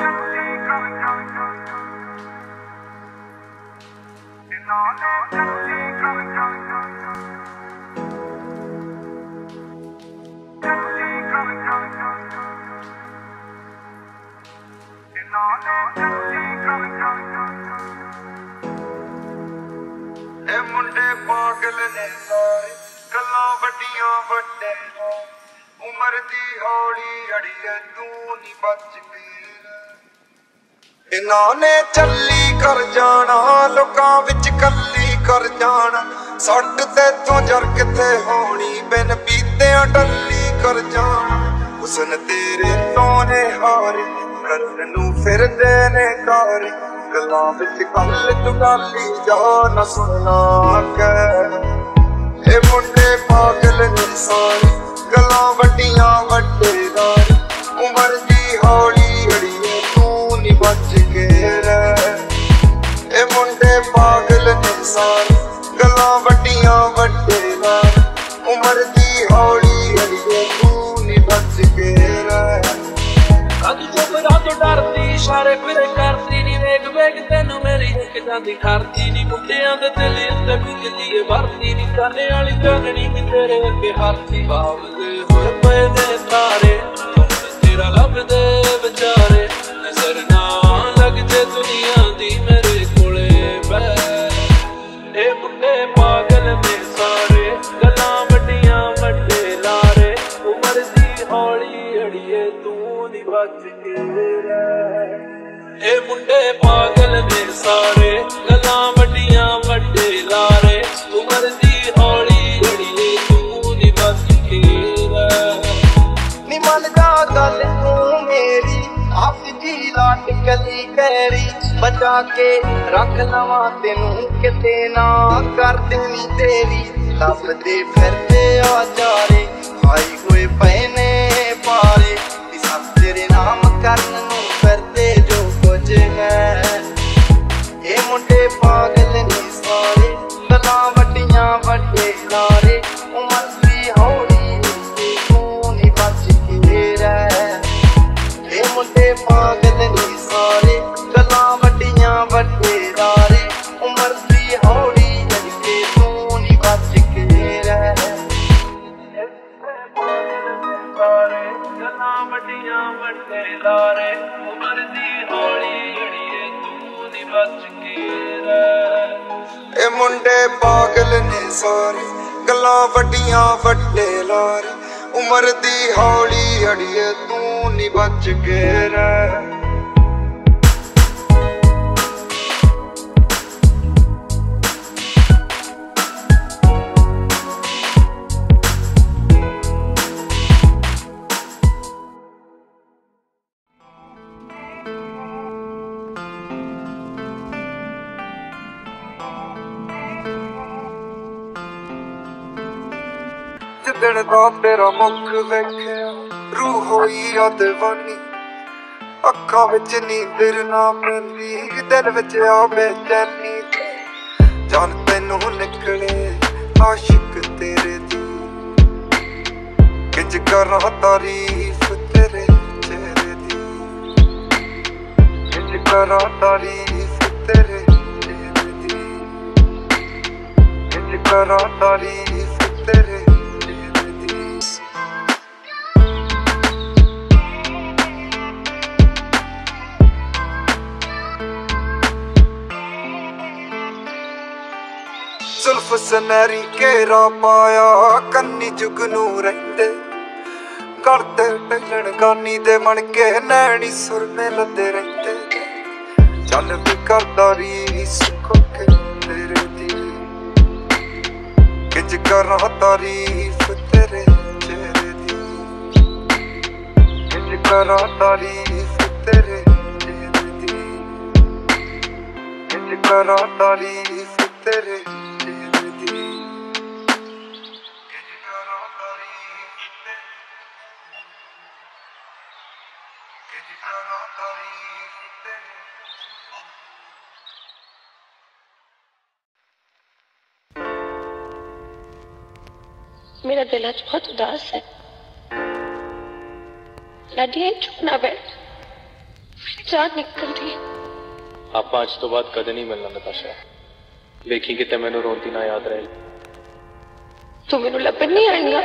मुंडे पागल ने सारे गल्लां वड्डियां वड्डे उम्र दी हौली अड़िए तू नहीं बच पी। इन्होंने चली कर जाना लोकां विच कली कर जाना सट ते तू जर किथे होनी बिन बीतियां टली कर जाना। हुस्न तेरे सोने हारे कल नूं फिरदे ने तारे गल्लां विच कल तू गाली जा ना सुनना के। मुंडे पागल ने सारे गल्लां वड्डियां वड्डे उम्र दी हौली अड़िए तू नहीं बच के रह। मुंडे पागल ने सारे गल्लां वड्डियां वड्डे उम्र दी हौली अड़िए तू नहीं बच के रह। डरती सारे फिर करती नी वेग वेग तेन मेरी एक जाती खरती नी मुंडिया के दिली तकली भरती नी करने वाली जगनी भी तेरे अगे हरती। बावदे होए पे दे तारे तेरा लभदे बेचारे नजर ना लग जे दुनिया दी मेरे कोले बह। ए मुंडे पागल ने सारे गल्लां वड्डियां वड्डे लारे उम्र दी हौली अड़िए तू नहीं बच के। ए मुंडे पागल ने सारे गल्लां वड्डियां वड्डे लारे उम्र दी हौली अड़िए तू नहीं बच के रह। नी मनदा गल तू मेरी आपकी लाट कली कैरी बचा के रख लवा तेनू किते ना कर देनी तेरी। लभदे फिरदे आ जारे हाई होए पए ने पारे सब तेरे नाम करन नूं फिरदे जो कुछ है। ए मुंडे पागल ने सारे गल्लां वड्डियां वड्डे लारे उम्र दी हौली तू नहीं बच के रह। ए मुंडे पागल ने सारे गल्लां वड्डियां वड्डे लारे उम्र दी हौली तू नहीं बच के रह। गल्लां वड्डियां वड्डे लारे उम्र दी हौली अड़िए तू नहीं बच के रह। ए मुंडे पागल ने सारे गल्लां वड्डियां वड्डे लारे उम्र दी हौली अड़िए तू नहीं बच के रह। जिदन दा तेरा मुख वेखिया रूह होई आ दीवानी अखां विच नींदर ना पैंदी दिल विच आ बेचैनी। जान तैनू निकले आशिक तेरे दी किंज करां तारीफ तेरे चेहरे दी किंज करां तारीफ तेरे चेहरे दी किंज करां तारीफ तेरे। जुल्फ सनहरी घेरा पाया कन्नी जुगनू रहिंदे करदे टलन गानी दे मणके नैनी सुरने लदे रहिंदे। चल भी करदा रीस कोके तेरे दी किंज करां तारीफ तेरे चेहरे दी किंज करां तारीफ तेरे चेहरे दी किंज करां तारीफ तेरे। मेरा दिल आज बहुत उदास है लाडिया, चुप ना बैठ। मेरी जान निकल रही है। आप आज तो बात कदे नहीं मिलना नताशा, देखी कि ते मैनू रोंदी ना याद रहे, तू मैनू लभण नहीं आईया।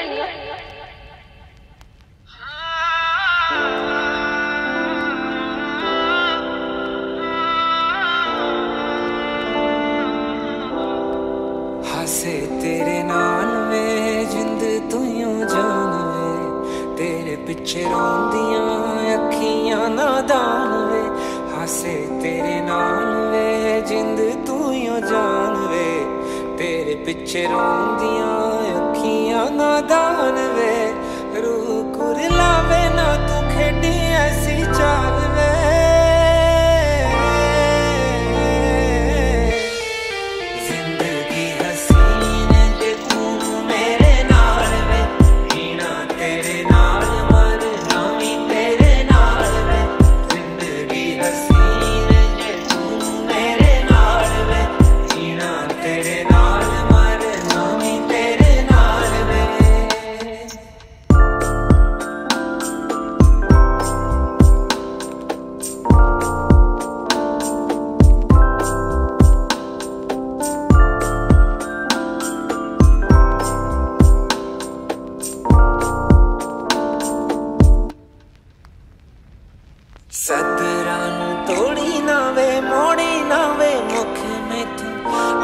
हासे तेरे नाल वे जिंद तू यूं जान वे, तेरे पिछे रोंदियां अखियां नादान वे। हासे तेरे नाल वे जिंद तू यूं जान वे, तेरे पिछे रोंदियां अखियां नादान वे। रूह कुरलावे ना तू खेडी ऐसी चाल वे,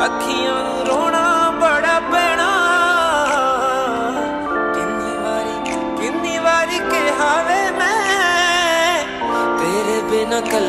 अखियां रोना बड़ा पैना। किन्नी वारी के हावे मैं तेरे बिना कल